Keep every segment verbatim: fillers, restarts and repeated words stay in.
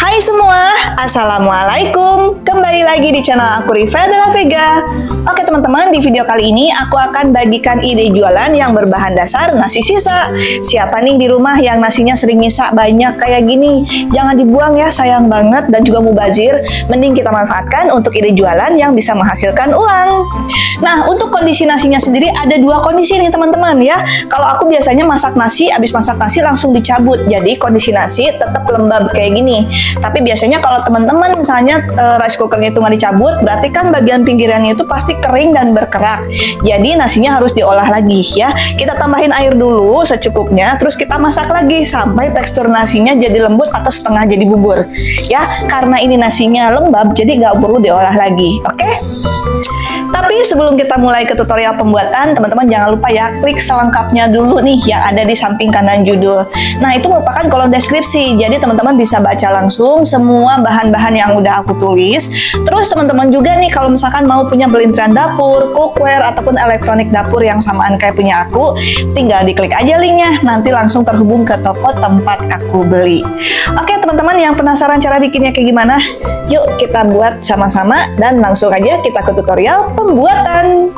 Hai semua, assalamualaikum. Kembali lagi di channel aku, Riva Della Vega. Oke teman-teman, di video kali ini aku akan bagikan ide jualan yang berbahan dasar nasi sisa. Siapa nih di rumah yang nasinya sering nyisa banyak kayak gini? Jangan dibuang ya, sayang banget dan juga mubazir. Mending kita manfaatkan untuk ide jualan yang bisa menghasilkan uang. Nah, untuk kondisi nasinya sendiri ada dua kondisi nih teman-teman ya. Kalau aku biasanya masak nasi, abis masak nasi langsung dicabut. Jadi kondisi nasi tetap lembab kayak gini. Tapi biasanya kalau teman-teman misalnya e, rice cookernya itu nggak dicabut, berarti kan bagian pinggirannya itu pasti kering dan berkerak. Jadi nasinya harus diolah lagi ya. Kita tambahin air dulu secukupnya, terus kita masak lagi sampai tekstur nasinya jadi lembut atau setengah jadi bubur. Ya, karena ini nasinya lembab jadi nggak perlu diolah lagi. Oke? Tapi sebelum kita mulai ke tutorial pembuatan, teman-teman jangan lupa ya klik selengkapnya dulu nih yang ada di samping kanan judul. Nah, itu merupakan kolom deskripsi. Jadi teman-teman bisa baca langsung semua bahan-bahan yang udah aku tulis. Terus teman-teman juga nih kalau misalkan mau punya belinteran dapur, cookware ataupun elektronik dapur yang samaan kayak punya aku, tinggal diklik aja linknya. Nanti langsung terhubung ke toko tempat aku beli. Oke, teman-teman yang penasaran cara bikinnya kayak gimana? Yuk kita buat sama-sama dan langsung aja kita ke tutorial pembuatan.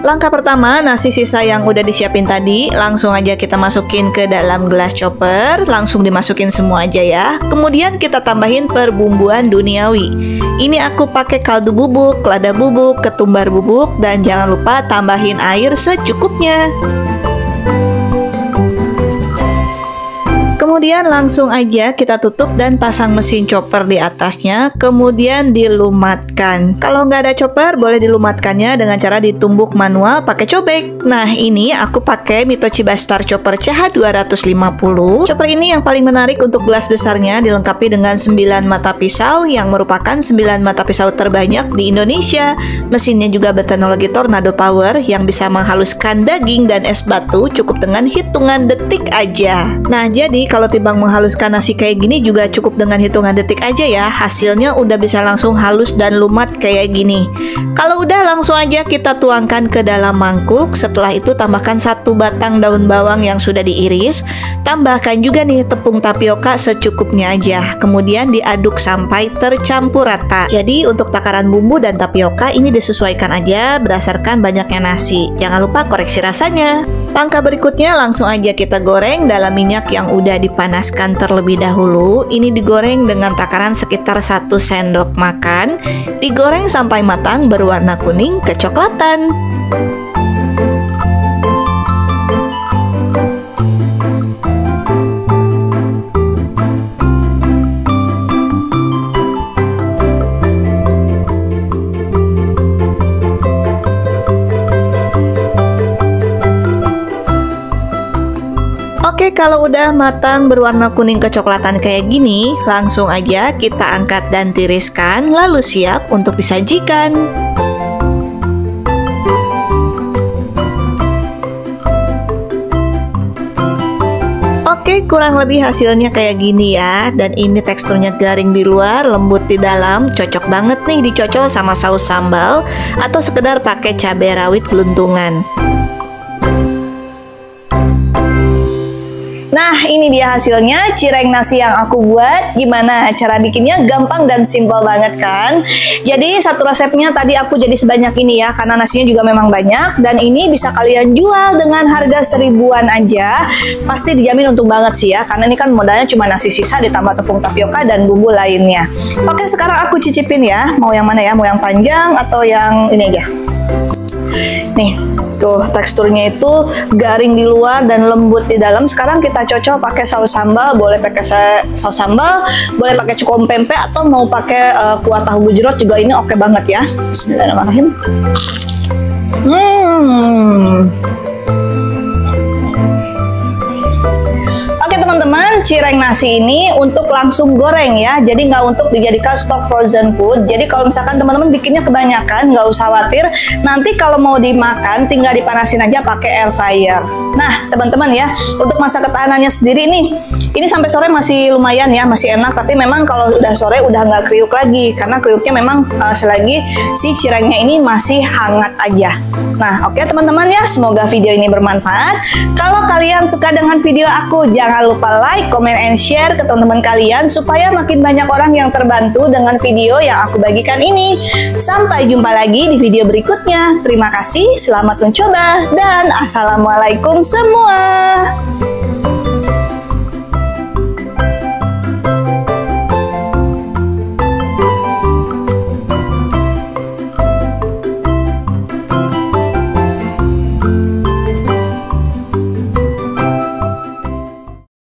Langkah pertama, nasi sisa yang udah disiapin tadi langsung aja kita masukin ke dalam gelas chopper. Langsung dimasukin semua aja ya. Kemudian kita tambahin perbumbuan duniawi. Ini aku pakai kaldu bubuk, lada bubuk, ketumbar bubuk, dan jangan lupa tambahin air secukupnya. Kemudian langsung aja kita tutup dan pasang mesin chopper di atasnya, kemudian dilumatkan. Kalau nggak ada chopper, boleh dilumatkannya dengan cara ditumbuk manual pakai cobek. Nah, ini aku pakai Mitochiba Star Chopper C H dua lima nol. Chopper ini yang paling menarik untuk gelas besarnya, dilengkapi dengan sembilan mata pisau yang merupakan sembilan mata pisau terbanyak di Indonesia. Mesinnya juga berteknologi Tornado Power yang bisa menghaluskan daging dan es batu cukup dengan hitungan detik aja. Nah, jadi kalau Kalau timbang menghaluskan nasi kayak gini juga cukup dengan hitungan detik aja ya. Hasilnya udah bisa langsung halus dan lumat kayak gini. Kalau udah langsung aja kita tuangkan ke dalam mangkuk. Setelah itu tambahkan satu batang daun bawang yang sudah diiris. Tambahkan juga nih tepung tapioka secukupnya aja. Kemudian diaduk sampai tercampur rata. Jadi untuk takaran bumbu dan tapioka ini disesuaikan aja berdasarkan banyaknya nasi. Jangan lupa koreksi rasanya. Langkah berikutnya langsung aja kita goreng dalam minyak yang udah di panaskan terlebih dahulu. Ini digoreng dengan takaran sekitar satu sendok makan. Digoreng sampai matang berwarna kuning kecoklatan. Oke, kalau udah matang berwarna kuning kecoklatan kayak gini, langsung aja kita angkat dan tiriskan, lalu siap untuk disajikan. Oke, kurang lebih hasilnya kayak gini ya. Dan ini teksturnya garing di luar, lembut di dalam. Cocok banget nih dicocol sama saus sambal atau sekedar pakai cabai rawit geluntungan. Nah, ini dia hasilnya cireng nasi yang aku buat. Gimana cara bikinnya? Gampang dan simpel banget kan? Jadi satu resepnya tadi aku jadi sebanyak ini ya, karena nasinya juga memang banyak. Dan ini bisa kalian jual dengan harga seribuan aja. Pasti dijamin untung banget sih ya, karena ini kan modalnya cuma nasi sisa ditambah tepung tapioka dan bumbu lainnya. Oke, sekarang aku cicipin ya. Mau yang mana ya? Mau yang panjang atau yang ini aja? Nih, tuh teksturnya itu garing di luar dan lembut di dalam. Sekarang kita cocok pakai saus sambal, boleh pakai saus sambal, boleh pakai cukom pempek atau mau pakai uh, kuah tahu gejrot juga ini oke banget ya. Bismillahirrahmanirrahim. Hmm. Teman-teman, cireng nasi ini untuk langsung goreng ya, jadi nggak untuk dijadikan stok frozen food. Jadi kalau misalkan teman-teman bikinnya kebanyakan, nggak usah khawatir, nanti kalau mau dimakan tinggal dipanasin aja pakai air fryer. Nah teman-teman ya, untuk masa ketahanannya sendiri nih, ini sampai sore masih lumayan ya, masih enak. Tapi memang kalau udah sore udah nggak kriuk lagi, karena kriuknya memang uh, selagi si cirengnya ini masih hangat aja. Nah oke teman-teman ya, semoga video ini bermanfaat. Kalau kalian suka dengan video aku, jangan lupa like, comment, and share ke teman-teman kalian supaya makin banyak orang yang terbantu dengan video yang aku bagikan ini. Sampai jumpa lagi di video berikutnya. Terima kasih, selamat mencoba, dan assalamualaikum semua.